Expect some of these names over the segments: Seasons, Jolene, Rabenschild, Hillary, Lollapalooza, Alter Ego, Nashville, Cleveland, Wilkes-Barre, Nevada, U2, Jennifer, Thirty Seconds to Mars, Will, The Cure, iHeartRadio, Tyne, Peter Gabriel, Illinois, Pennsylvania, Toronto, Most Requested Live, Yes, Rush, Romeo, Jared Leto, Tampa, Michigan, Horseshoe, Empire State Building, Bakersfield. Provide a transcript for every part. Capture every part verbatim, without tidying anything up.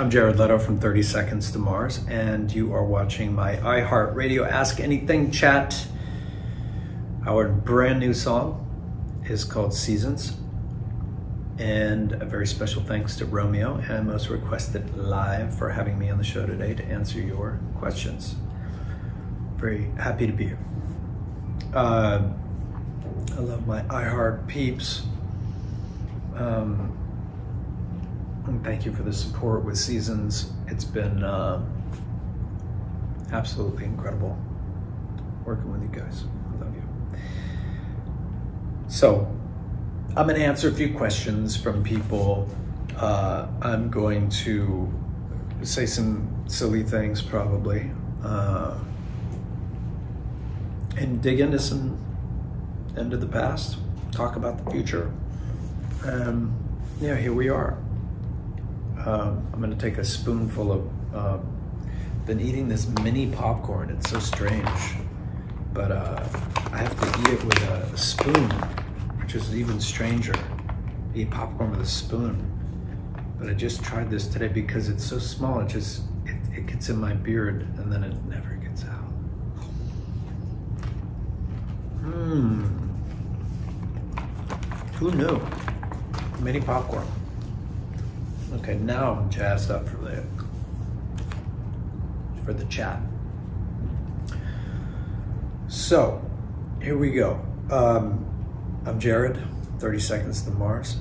I'm Jared Leto from Thirty Seconds to Mars, and you are watching my iHeartRadio Ask Anything chat. Our brand new song is called Seasons, and a very special thanks to Romeo and Most Requested Live for having me on the show today to answer your questions. Very happy to be here. Uh, I love my iHeart peeps. Um, and thank you for the support with Seasons. It's been uh, absolutely incredible working with you guys. I love you. So, I'm going to answer a few questions from people. Uh, I'm going to say some silly things probably. Uh, and dig into some into the past, talk about the future. Um, yeah, here we are. Uh, I'm gonna take a spoonful of, uh, been eating this mini popcorn, it's so strange. But uh, I have to eat it with a spoon, which is even stranger. Eat popcorn with a spoon. But I just tried this today because it's so small, it just, it, it gets in my beard and then it never gets out. Hmm. Who knew? Mini popcorn. Okay, now I'm jazzed up for the for the chat. So, here we go. Um, I'm Jared, Thirty Seconds to Mars.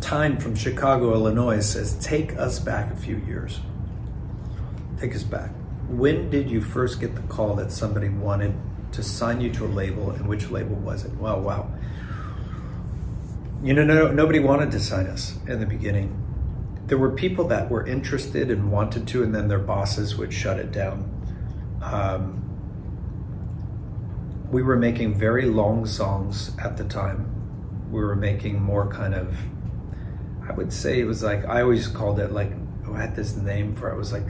Tyne from Chicago, Illinois says, "Take us back a few years. Take us back. When did you first get the call that somebody wanted to sign you to a label, and which label was it?" Wow, wow. You know, no, nobody wanted to sign us in the beginning. There were people that were interested and wanted to, and then their bosses would shut it down. Um, we were making very long songs at the time. We were making more kind of, I would say it was like, I always called it like, I had this name for it, it was like,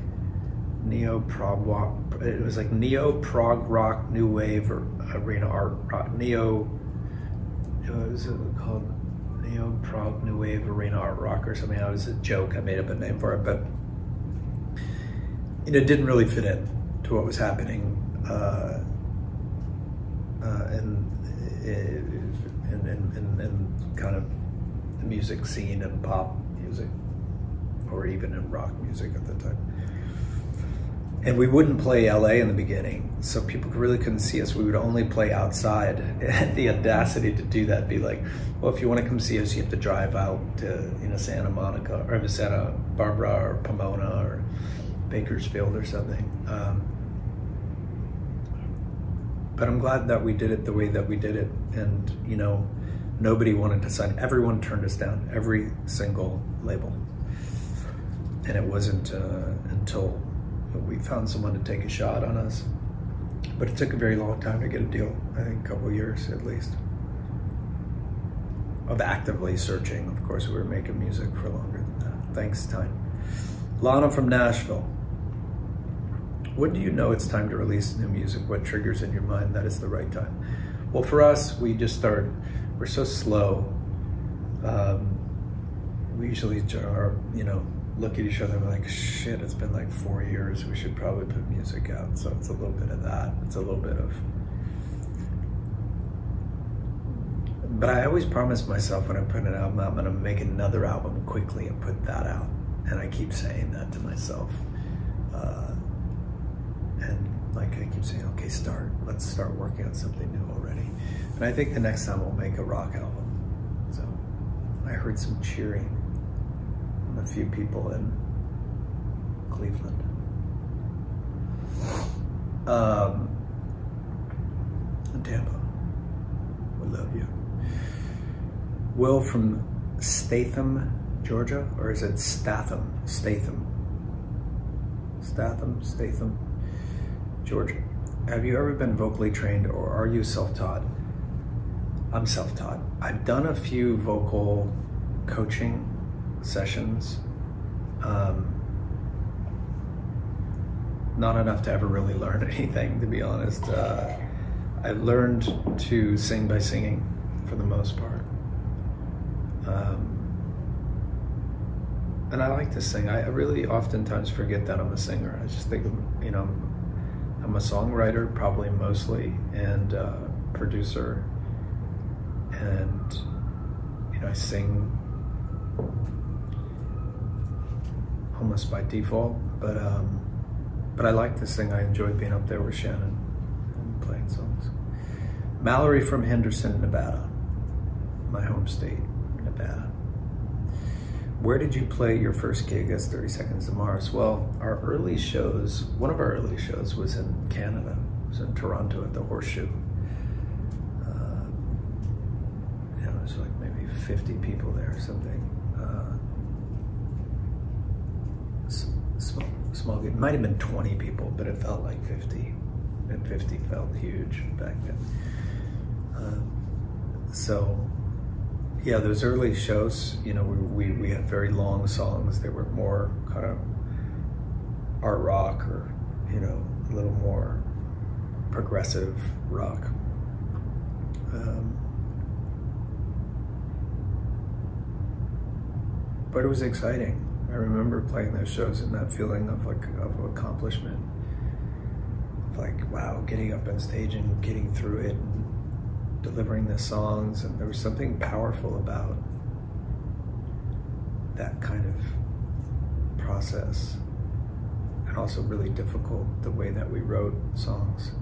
Neo prog rock. It was like neo prog rock, new wave, or arena art rock. Neo. What was it called? Neo prog, new wave, arena art rock, or something. It was a joke. I made up a name for it, but it didn't really fit in to what was happening uh, uh, in, in, in, in, in kind of the music scene and pop music, or even in rock music at the time. And we wouldn't play L A in the beginning, so people really couldn't see us. We would only play outside. And the audacity to do that, be like, well, if you want to come see us, you have to drive out to, you know, Santa Monica, or Santa Barbara, or Pomona, or Bakersfield, or something. Um, but I'm glad that we did it the way that we did it. And, you know, nobody wanted to sign. Everyone turned us down, every single label. And it wasn't uh, until we found someone to take a shot on us. But it took a very long time to get a deal. I think a couple of years at least. Of actively searching. Of course, we were making music for longer than that. Thanks, Tyne. Lana from Nashville. When do you know it's time to release new music? What triggers in your mind that it's the right time? Well, for us, we just start, we're so slow. Um, we usually are, you know, look at each other and we're like, shit, it's been like four years. We should probably put music out. So it's a little bit of that. It's a little bit of... But I always promise myself when I put an album out, I'm going to make another album quickly and put that out. And I keep saying that to myself. Uh, and like I keep saying, okay, start. Let's start working on something new already. And I think the next time we'll make a rock album. So I heard some cheering. A few people in Cleveland. Um, in Tampa. We love you. Will from Statham, Georgia, or is it Statham? Statham. Statham, Statham, Georgia. Have you ever been vocally trained, or are you self-taught? I'm self-taught. I've done a few vocal coaching sessions, um, not enough to ever really learn anything, to be honest. Uh, I learned to sing by singing for the most part. Um, and I like to sing. I really oftentimes forget that I'm a singer. I just think, you know, I'm a songwriter probably mostly, and uh, producer, and, you know, I sing almost by default, but um, but I like to sing. I enjoy being up there with Shannon and playing songs. Mallory from Henderson, Nevada, my home state, Nevada. Where did you play your first gig as Thirty Seconds to Mars? Well, our early shows, one of our early shows was in Canada. It was in Toronto at the Horseshoe. Uh, you know, it was like maybe fifty people there or something. Uh, small, small gig. It might have been twenty people, but it felt like fifty. And fifty felt huge back then. Uh, so. Yeah, those early shows, you know, we, we, we had very long songs. They were more kind of art rock, or, you know, a little more progressive rock. Um, but it was exciting. I remember playing those shows and that feeling of, like, of accomplishment. Of like, wow, getting up on stage and getting through it, delivering the songs, and there was something powerful about that kind of process, and also really difficult, the way that we wrote songs.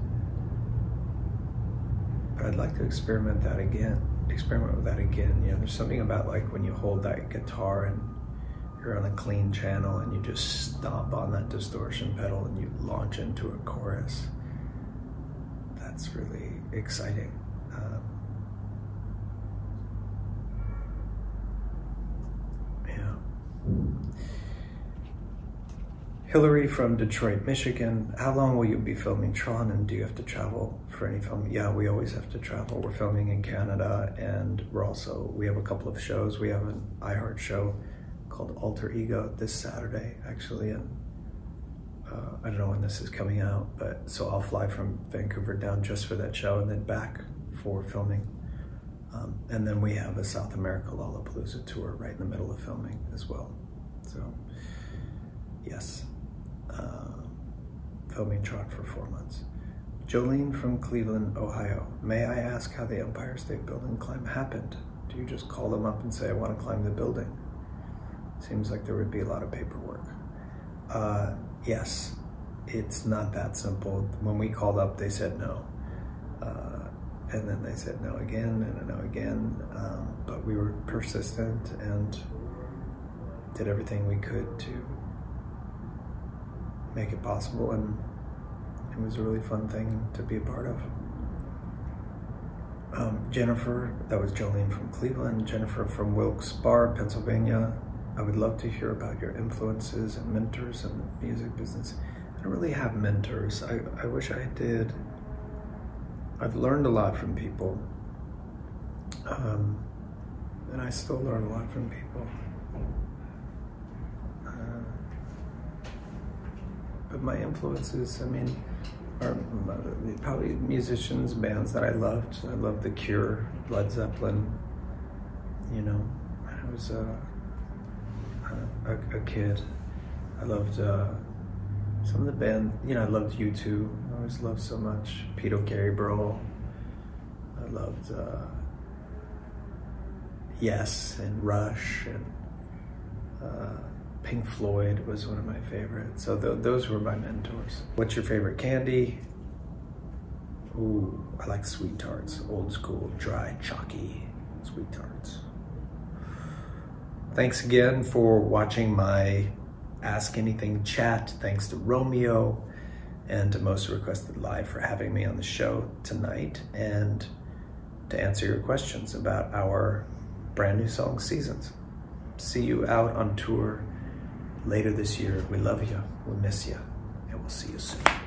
But I'd like to experiment that again, experiment with that again. You know, there's something about, like, when you hold that guitar and you're on a clean channel and you just stomp on that distortion pedal and you launch into a chorus. That's really exciting. Um, yeah. Hillary from Detroit, Michigan. How long will you be filming Tron, and do you have to travel for any film? Yeah, we always have to travel. We're filming in Canada, and we're also, we have a couple of shows. We have an iHeart show called Alter Ego this Saturday, actually, and uh, I don't know when this is coming out, but so I'll fly from Vancouver down just for that show and then back for filming. Um, and then we have a South America Lollapalooza tour right in the middle of filming as well. So, yes. Uh, filming Tron for four months. Jolene from Cleveland, Ohio. May I ask how the Empire State Building climb happened? Do you just call them up and say, I want to climb the building? Seems like there would be a lot of paperwork. Uh, yes, it's not that simple. When we called up, they said no. Uh, And then they said no again, and no again. Um, but we were persistent and did everything we could to make it possible. And it was a really fun thing to be a part of. Um, Jennifer, that was Jolene from Cleveland. Jennifer from Wilkes-Barre, Pennsylvania. I would love to hear about your influences and mentors in the music business. I don't really have mentors. I, I wish I did. I've learned a lot from people, um, and I still learn a lot from people. Uh, but my influences, I mean, are probably musicians, bands that I loved. I loved The Cure, Led Zeppelin, you know. I was uh, a, a kid. I loved uh, some of the band, you know, I loved U two. I always loved so much. Peter Gabriel, I loved uh, Yes, and Rush, and uh, Pink Floyd was one of my favorites. So th those were my mentors. What's your favorite candy? Ooh, I like Sweet Tarts, old school, dry, chalky Sweet Tarts. Thanks again for watching my Ask Anything chat. Thanks to Romeo and to Most Requested Live for having me on the show tonight, and to answer your questions about our brand new song, Seasons. See you out on tour later this year. We love you, we miss you, and we'll see you soon.